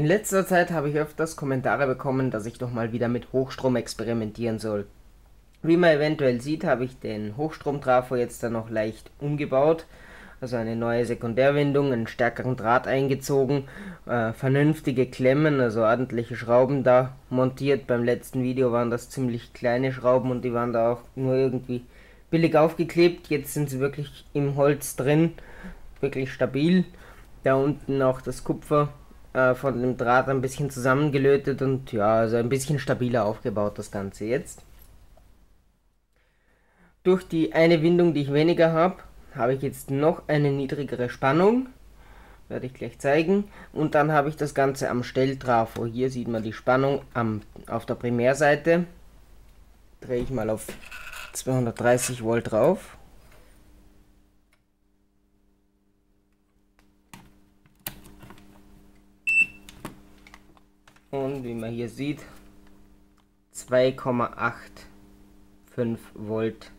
In letzter Zeit habe ich öfters Kommentare bekommen, dass ich doch mal wieder mit Hochstrom experimentieren soll. Wie man eventuell sieht, habe ich den Hochstromtrafo jetzt dann noch leicht umgebaut. Also eine neue Sekundärwindung, einen stärkeren Draht eingezogen, vernünftige Klemmen, also ordentliche Schrauben da montiert. Beim letzten Video waren das ziemlich kleine Schrauben und die waren da auch nur irgendwie billig aufgeklebt. Jetzt sind sie wirklich im Holz drin, wirklich stabil. Da unten auch das Kupfer von dem Draht ein bisschen zusammengelötet und ja, also ein bisschen stabiler aufgebaut das Ganze jetzt. Durch die eine Windung, die ich weniger habe, habe ich jetzt noch eine niedrigere Spannung, werde ich gleich zeigen, und dann habe ich das Ganze am Stelltrafo. Hier sieht man die Spannung auf der Primärseite, drehe ich mal auf 230 Volt drauf. Und wie man hier sieht, 2,85 Volt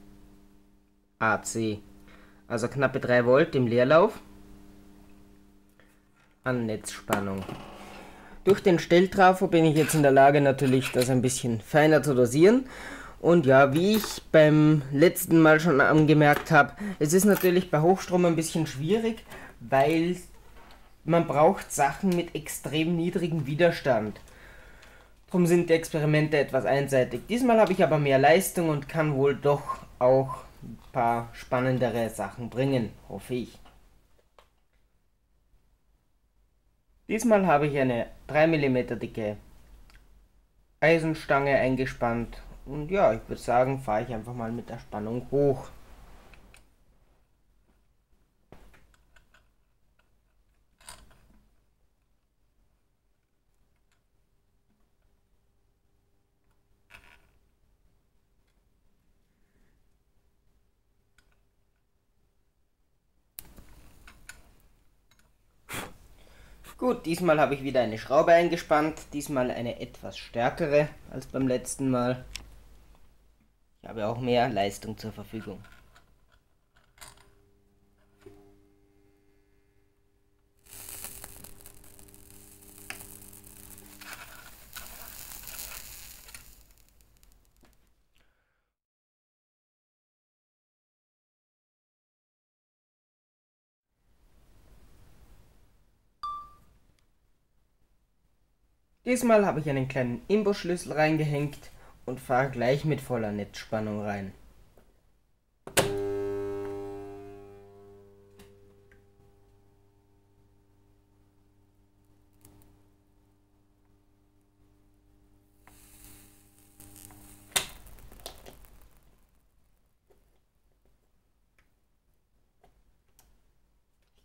AC. Also knappe 3 Volt im Leerlauf an Netzspannung. Durch den Stelltrafo bin ich jetzt in der Lage, natürlich das ein bisschen feiner zu dosieren. Und ja, wie ich beim letzten Mal schon angemerkt habe, es ist natürlich bei Hochstrom ein bisschen schwierig, weil man braucht Sachen mit extrem niedrigem Widerstand. Darum sind die Experimente etwas einseitig. Diesmal habe ich aber mehr Leistung und kann wohl doch auch ein paar spannendere Sachen bringen, hoffe ich. Diesmal habe ich eine 3 mm dicke Eisenstange eingespannt und ja, ich würde sagen, fahre ich einfach mal mit der Spannung hoch. Gut, diesmal habe ich wieder eine Schraube eingespannt, diesmal eine etwas stärkere als beim letzten Mal. Ich habe auch mehr Leistung zur Verfügung. Diesmal habe ich einen kleinen Imbusschlüssel reingehängt und fahre gleich mit voller Netzspannung rein.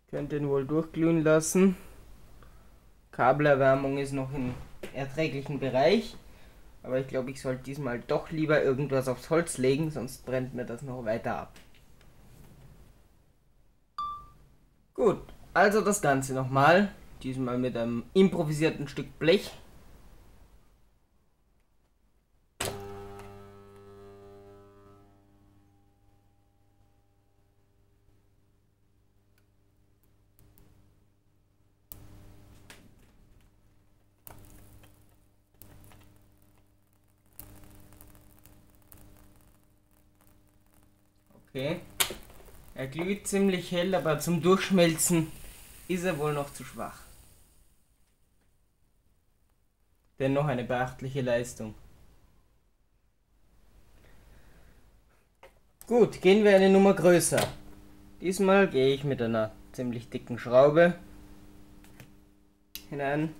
Ich könnte ihn wohl durchglühen lassen. Kabelerwärmung ist noch in erträglichen Bereich, aber ich glaube, ich sollte diesmal doch lieber irgendwas aufs Holz legen, sonst brennt mir das noch weiter ab. Gut, also das Ganze nochmal, diesmal mit einem improvisierten Stück Blech. Okay. Er glüht ziemlich hell, aber zum Durchschmelzen ist er wohl noch zu schwach. Dennoch eine beachtliche Leistung. Gut, gehen wir eine Nummer größer. Diesmal gehe ich mit einer ziemlich dicken Schraube hinein.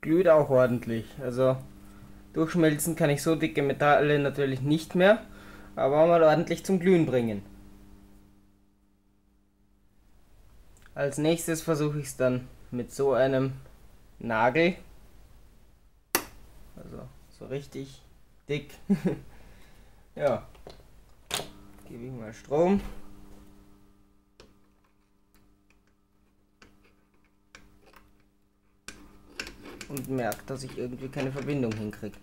Glüht auch ordentlich, also durchschmelzen kann ich so dicke Metalle natürlich nicht mehr, aber mal ordentlich zum Glühen bringen. Als nächstes versuche ich es dann mit so einem Nagel, also so richtig dick. Ja, gebe ich mal Strom. Und merke, dass ich irgendwie keine Verbindung hinkriege.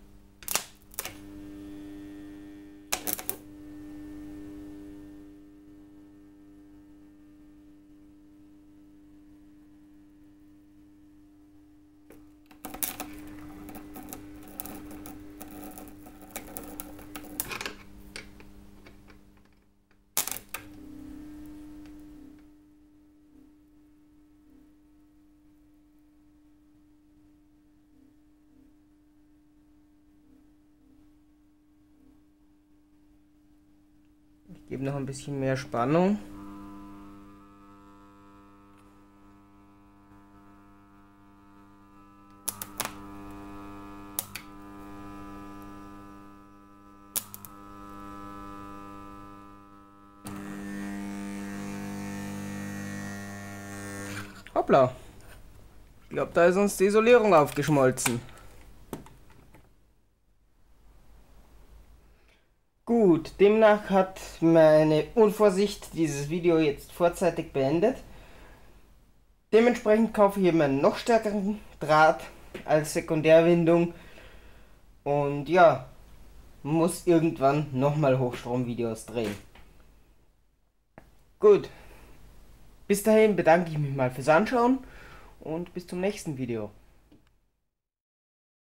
Ich gebe noch ein bisschen mehr Spannung. Hoppla. Ich glaube, da ist uns die Isolierung aufgeschmolzen. Gut, demnach hat meine Unvorsicht dieses Video jetzt vorzeitig beendet. Dementsprechend kaufe ich eben einen noch stärkeren Draht als Sekundärwindung und ja, muss irgendwann nochmal Hochstromvideos drehen. Gut, bis dahin bedanke ich mich mal fürs Anschauen und bis zum nächsten Video.